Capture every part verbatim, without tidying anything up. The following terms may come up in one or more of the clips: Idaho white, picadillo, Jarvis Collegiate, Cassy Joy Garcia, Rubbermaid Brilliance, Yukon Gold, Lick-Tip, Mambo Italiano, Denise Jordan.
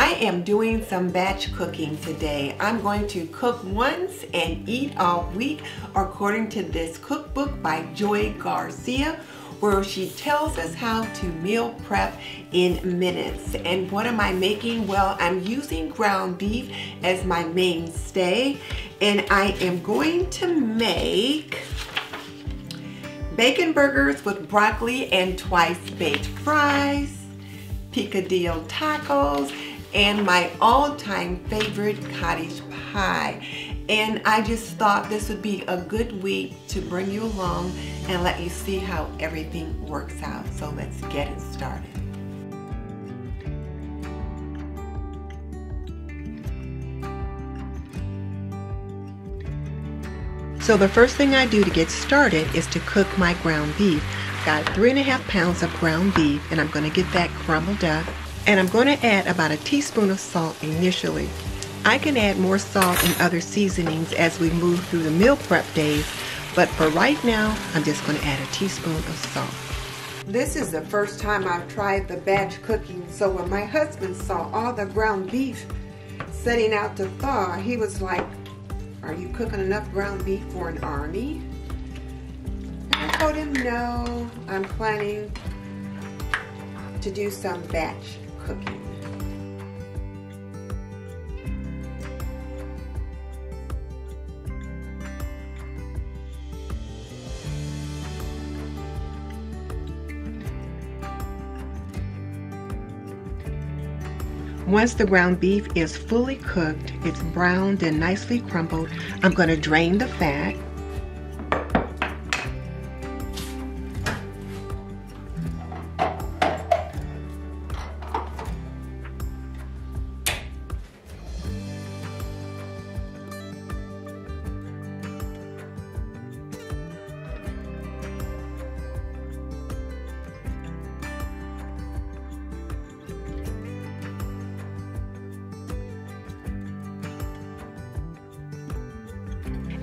I am doing some batch cooking today. I'm going to cook once and eat all week according to this cookbook by Joy Garcia, where she tells us how to meal prep in minutes. And what am I making? Well, I'm using ground beef as my mainstay, and I am going to make bacon burgers with broccoli and twice baked fries, picadillo tacos, and my all-time favorite cottage pie. And I just thought this would be a good week to bring you along and let you see how everything works out. So let's get it started. So the first thing I do to get started is to cook my ground beef. Got three and a half pounds of ground beef, and I'm gonna get that crumbled up. And I'm gonna add about a teaspoon of salt initially. I can add more salt and other seasonings as we move through the meal prep days, but for right now, I'm just gonna add a teaspoon of salt. This is the first time I've tried the batch cooking, so when my husband saw all the ground beef setting out to thaw, he was like, "Are you cooking enough ground beef for an army?" I told him, "No, I'm planning to do some batch cooking." Once the ground beef is fully cooked, it's browned and nicely crumbled, I'm going to drain the fat.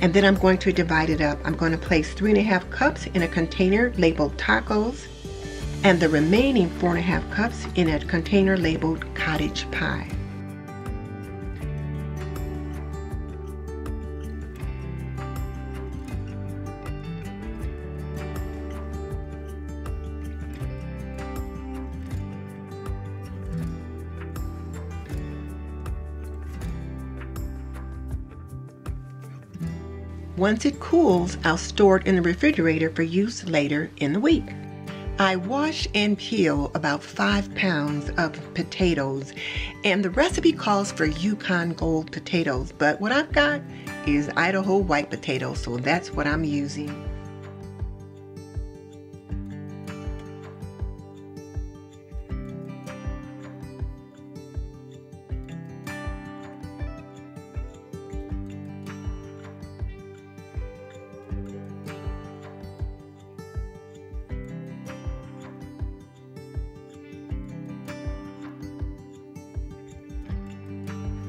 And then I'm going to divide it up. I'm going to place three and a half cups in a container labeled tacos and the remaining four and a half cups in a container labeled cottage pie. Once it cools, I'll store it in the refrigerator for use later in the week. I wash and peel about five pounds of potatoes, and the recipe calls for Yukon Gold potatoes, but what I've got is Idaho white potatoes, so that's what I'm using.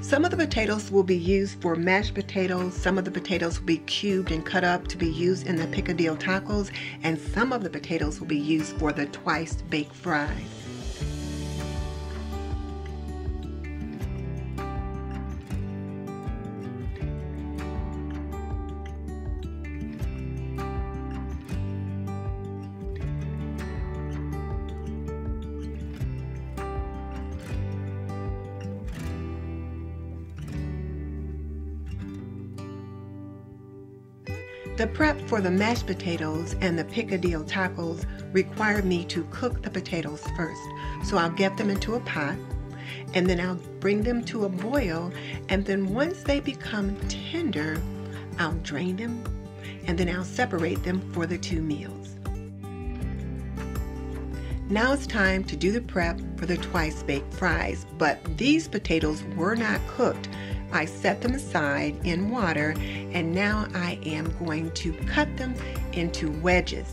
Some of the potatoes will be used for mashed potatoes, some of the potatoes will be cubed and cut up to be used in the picadillo tacos, and some of the potatoes will be used for the twice baked fries. The prep for the mashed potatoes and the picadillo tacos required me to cook the potatoes first. So I'll get them into a pot, and then I'll bring them to a boil, and then once they become tender, I'll drain them, and then I'll separate them for the two meals. Now it's time to do the prep for the twice baked fries, but these potatoes were not cooked. I set them aside in water, and now I am going to cut them into wedges.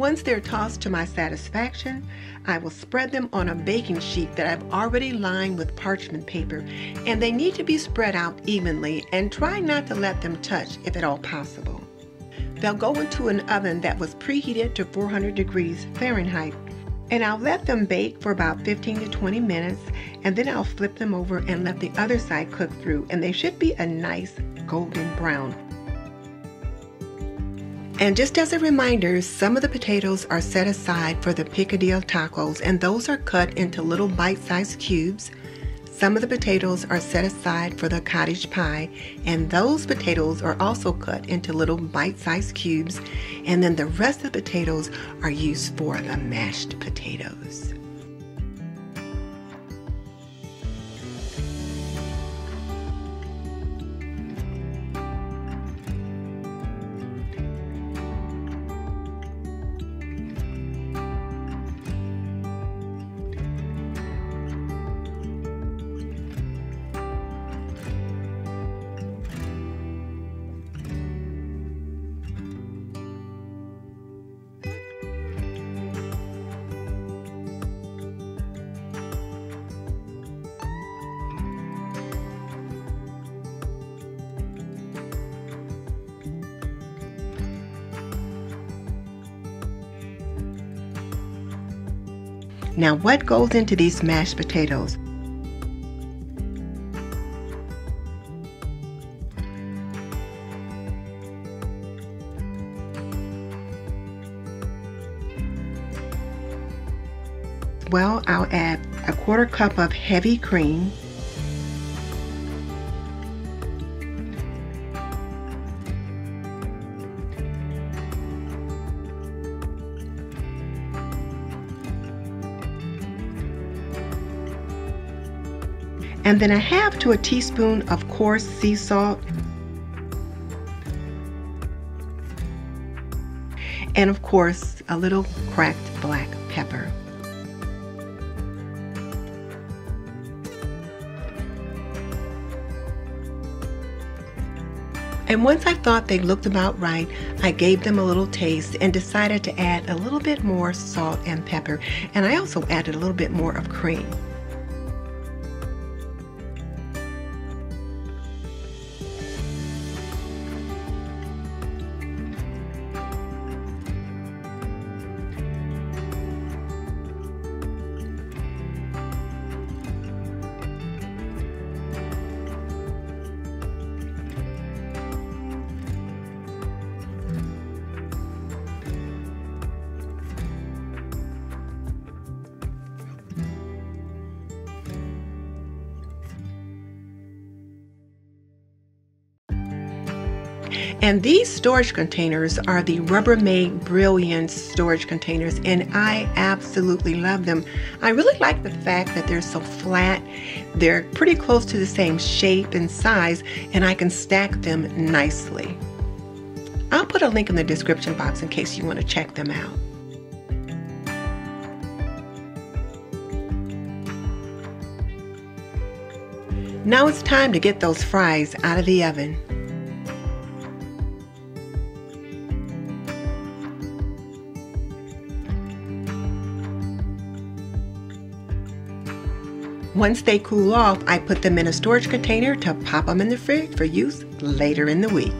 Once they're tossed to my satisfaction, I will spread them on a baking sheet that I've already lined with parchment paper, and they need to be spread out evenly and try not to let them touch if at all possible. They'll go into an oven that was preheated to four hundred degrees Fahrenheit, and I'll let them bake for about fifteen to twenty minutes, and then I'll flip them over and let the other side cook through, and they should be a nice golden brown. And just as a reminder, some of the potatoes are set aside for the picadillo tacos, and those are cut into little bite-sized cubes. Some of the potatoes are set aside for the cottage pie, and those potatoes are also cut into little bite-sized cubes, and then the rest of the potatoes are used for the mashed potatoes. Now, what goes into these mashed potatoes? Well, I'll add a quarter cup of heavy cream, and then a half to a teaspoon of coarse sea salt, and of course a little cracked black pepper. And once I thought they looked about right, I gave them a little taste and decided to add a little bit more salt and pepper, and I also added a little bit more of cream. And these storage containers are the Rubbermaid Brilliance storage containers, and I absolutely love them. I really like the fact that they're so flat, they're pretty close to the same shape and size, and I can stack them nicely. I'll put a link in the description box in case you want to check them out. Now it's time to get those fries out of the oven. Once they cool off, I put them in a storage container to pop them in the fridge for use later in the week.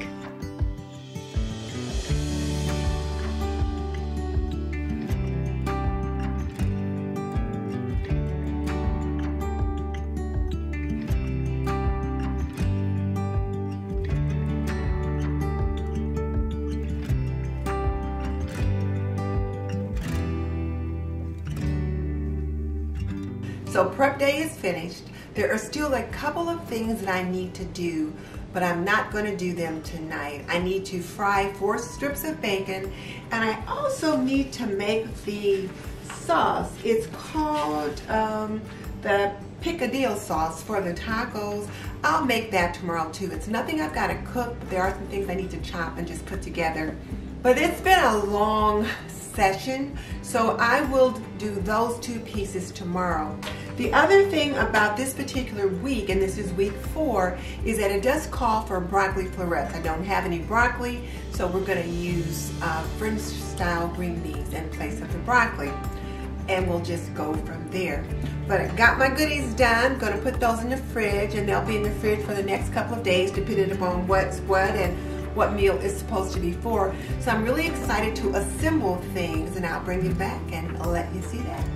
So prep day is finished. There are still a couple of things that I need to do, but I'm not going to do them tonight. I need to fry four strips of bacon, and I also need to make the sauce. It's called um, the picadillo sauce for the tacos. I'll make that tomorrow too. It's nothing I've got to cook, but there are some things I need to chop and just put together. But it's been a long session, so I will do those two pieces tomorrow. The other thing about this particular week, and this is week four, is that it does call for broccoli florets. I don't have any broccoli, so we're going to use uh, French style green beans in place of the broccoli, and we'll just go from there. But I got my goodies done, gonna put those in the fridge, and they'll be in the fridge for the next couple of days depending upon what's what and what meal is supposed to be for. So I'm really excited to assemble things, and I'll bring you back and I'll let you see that.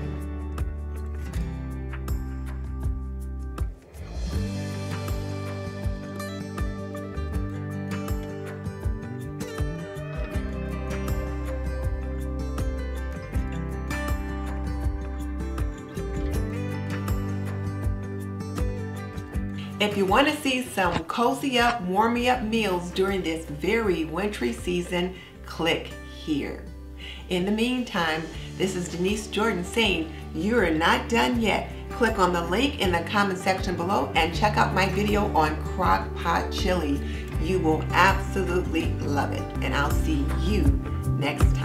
If you want to see some cozy up, warm me up meals during this very wintry season, click here. In the meantime, this is Denise Jordan saying, you are not done yet. Click on the link in the comment section below and check out my video on crock pot chili. You will absolutely love it, and I'll see you next time.